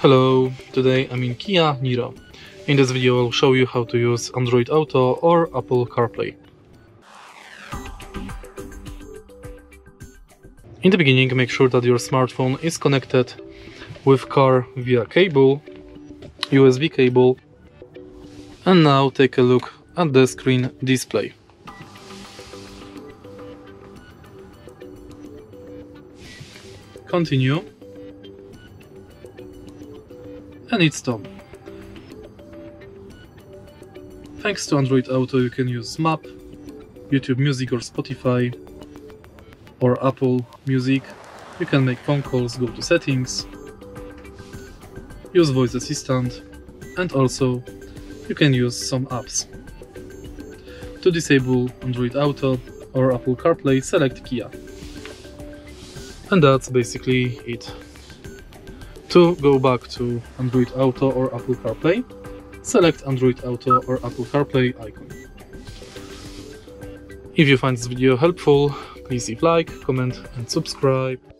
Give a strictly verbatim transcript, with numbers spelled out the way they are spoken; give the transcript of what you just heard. Hello, today I'm in Kia Niro. In this video I'll show you how to use Android Auto or Apple CarPlay. In the beginning, make sure that your smartphone is connected with car via cable, U S B cable. And now take a look at the screen display. Continue. And it's done. Thanks to Android Auto, you can use Map, YouTube Music or Spotify, or Apple Music. You can make phone calls, go to settings, use voice assistant, and also you can use some apps. To disable Android Auto or Apple CarPlay, select Kia. And that's basically it. To go back to Android Auto or Apple CarPlay, select Android Auto or Apple CarPlay icon. If you find this video helpful, please leave a like, comment and subscribe.